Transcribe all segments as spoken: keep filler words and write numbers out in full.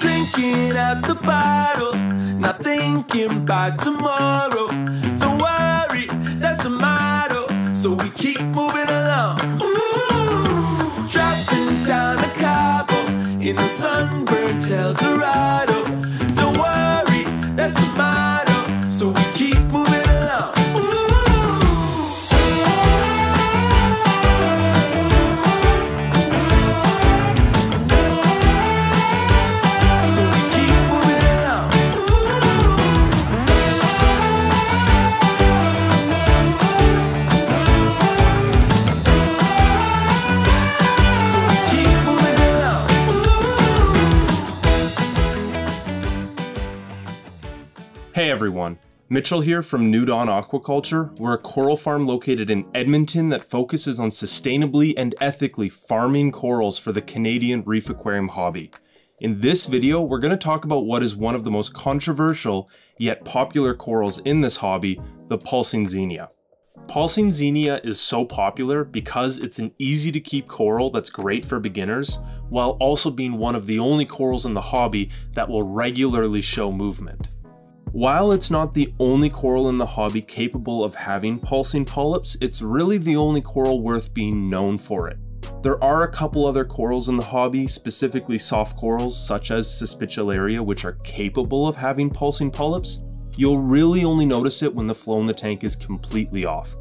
drinking at the bottle, not thinking about tomorrow. Don't worry, that's a motto, so we keep moving along. Ooh, driving down to Cabo in the sunburned El Dorado. Don't worry, that's a motto, so we keep moving along. Hey everyone, Mitchell here from New Dawn Aquaculture. We're a coral farm located in Edmonton that focuses on sustainably and ethically farming corals for the Canadian reef aquarium hobby. In this video, we're going to talk about what is one of the most controversial yet popular corals in this hobby, the Pulsing Xenia. Pulsing Xenia is so popular because it's an easy to keep coral that's great for beginners, while also being one of the only corals in the hobby that will regularly show movement. While it's not the only coral in the hobby capable of having pulsing polyps, it's really the only coral worth being known for it. There are a couple other corals in the hobby, specifically soft corals such as Suspicularia, which are capable of having pulsing polyps. You'll really only notice it when the flow in the tank is completely off.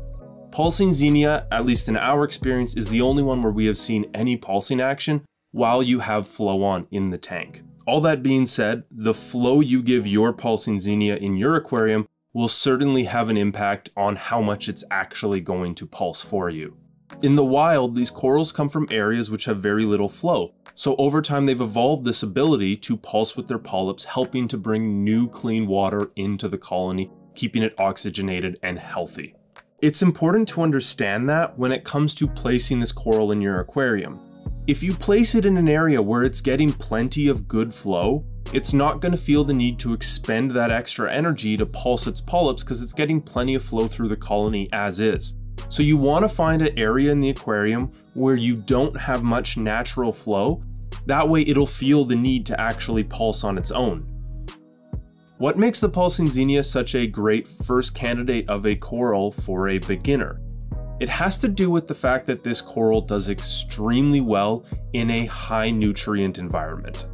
Pulsing Xenia, at least in our experience, is the only one where we have seen any pulsing action while you have flow on in the tank. All that being said, the flow you give your Pulsing Xenia in your aquarium will certainly have an impact on how much it's actually going to pulse for you. In the wild, these corals come from areas which have very little flow, so over time they've evolved this ability to pulse with their polyps, helping to bring new clean water into the colony, keeping it oxygenated and healthy. It's important to understand that when it comes to placing this coral in your aquarium. If you place it in an area where it's getting plenty of good flow, it's not going to feel the need to expend that extra energy to pulse its polyps because it's getting plenty of flow through the colony as is. So you want to find an area in the aquarium where you don't have much natural flow. That way it'll feel the need to actually pulse on its own. What makes the Pulsing Xenia such a great first candidate of a coral for a beginner? It has to do with the fact that this coral does extremely well in a high nutrient environment.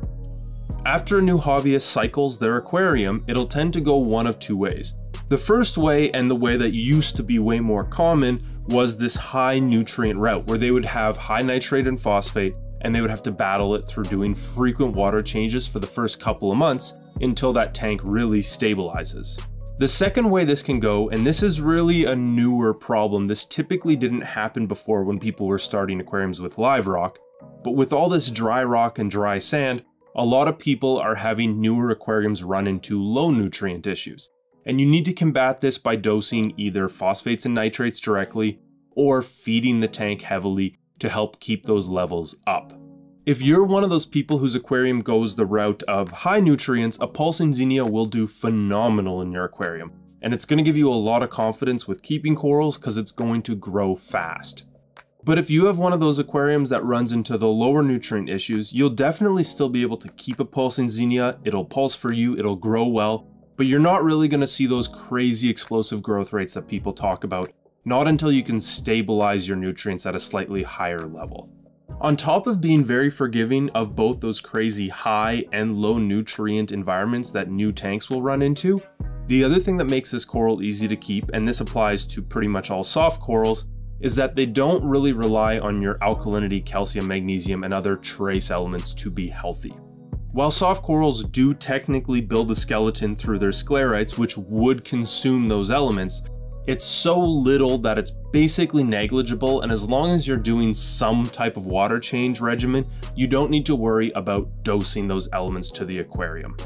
After a new hobbyist cycles their aquarium, it'll tend to go one of two ways. The first way, and the way that used to be way more common, was this high nutrient route where they would have high nitrate and phosphate, and they would have to battle it through doing frequent water changes for the first couple of months until that tank really stabilizes. The second way this can go, and this is really a newer problem, this typically didn't happen before when people were starting aquariums with live rock, but with all this dry rock and dry sand, a lot of people are having newer aquariums run into low nutrient issues. And you need to combat this by dosing either phosphates and nitrates directly, or feeding the tank heavily to help keep those levels up. If you're one of those people whose aquarium goes the route of high nutrients, a Pulsing Xenia will do phenomenal in your aquarium. And it's going to give you a lot of confidence with keeping corals because it's going to grow fast. But if you have one of those aquariums that runs into the lower nutrient issues, you'll definitely still be able to keep a Pulsing Xenia. It'll pulse for you, it'll grow well, but you're not really going to see those crazy explosive growth rates that people talk about, not until you can stabilize your nutrients at a slightly higher level. On top of being very forgiving of both those crazy high and low nutrient environments that new tanks will run into, the other thing that makes this coral easy to keep, and this applies to pretty much all soft corals, is that they don't really rely on your alkalinity, calcium, magnesium, and other trace elements to be healthy. While soft corals do technically build a skeleton through their sclerites, which would consume those elements, it's so little that it's basically negligible, and as long as you're doing some type of water change regimen, you don't need to worry about dosing those elements to the aquarium.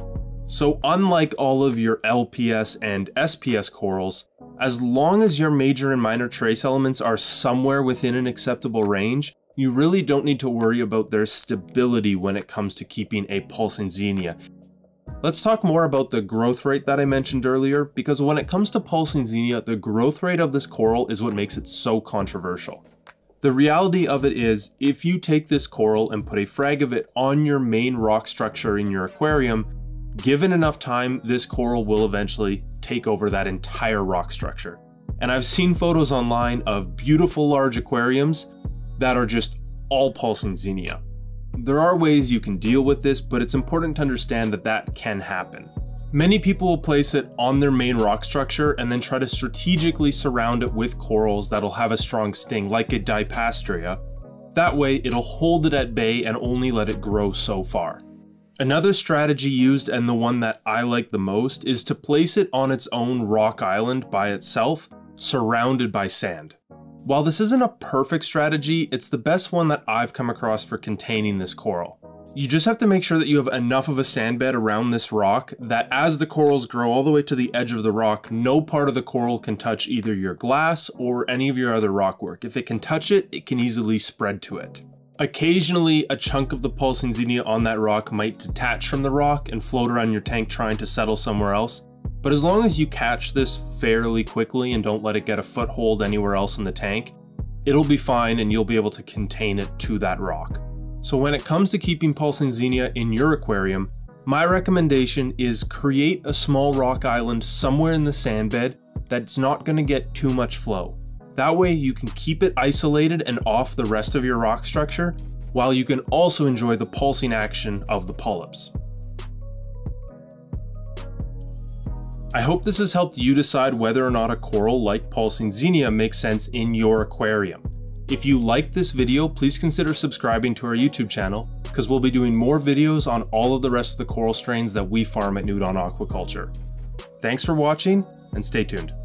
So unlike all of your L P S and S P S corals, as long as your major and minor trace elements are somewhere within an acceptable range, you really don't need to worry about their stability when it comes to keeping a Pulsing Xenia. Let's talk more about the growth rate that I mentioned earlier, because when it comes to Pulsing Xenia, the growth rate of this coral is what makes it so controversial. The reality of it is, if you take this coral and put a frag of it on your main rock structure in your aquarium, given enough time, this coral will eventually take over that entire rock structure. And I've seen photos online of beautiful large aquariums that are just all Pulsing Xenia. There are ways you can deal with this, but it's important to understand that that can happen. Many people will place it on their main rock structure and then try to strategically surround it with corals that'll have a strong sting, like a Dipastrea. That way, it'll hold it at bay and only let it grow so far. Another strategy used, and the one that I like the most, is to place it on its own rock island by itself, surrounded by sand. While this isn't a perfect strategy, it's the best one that I've come across for containing this coral. You just have to make sure that you have enough of a sand bed around this rock that as the corals grow all the way to the edge of the rock, no part of the coral can touch either your glass or any of your other rock work. If it can touch it, it can easily spread to it. Occasionally, a chunk of the Pulsing Xenia on that rock might detach from the rock and float around your tank trying to settle somewhere else. But as long as you catch this fairly quickly and don't let it get a foothold anywhere else in the tank, it'll be fine and you'll be able to contain it to that rock. So when it comes to keeping Pulsing Xenia in your aquarium, my recommendation is create a small rock island somewhere in the sand bed that's not going to get too much flow. That way you can keep it isolated and off the rest of your rock structure, while you can also enjoy the pulsing action of the polyps. I hope this has helped you decide whether or not a coral like Pulsing Xenia makes sense in your aquarium. If you like this video, please consider subscribing to our YouTube channel, because we'll be doing more videos on all of the rest of the coral strains that we farm at New Dawn Aquaculture. Thanks for watching, and stay tuned.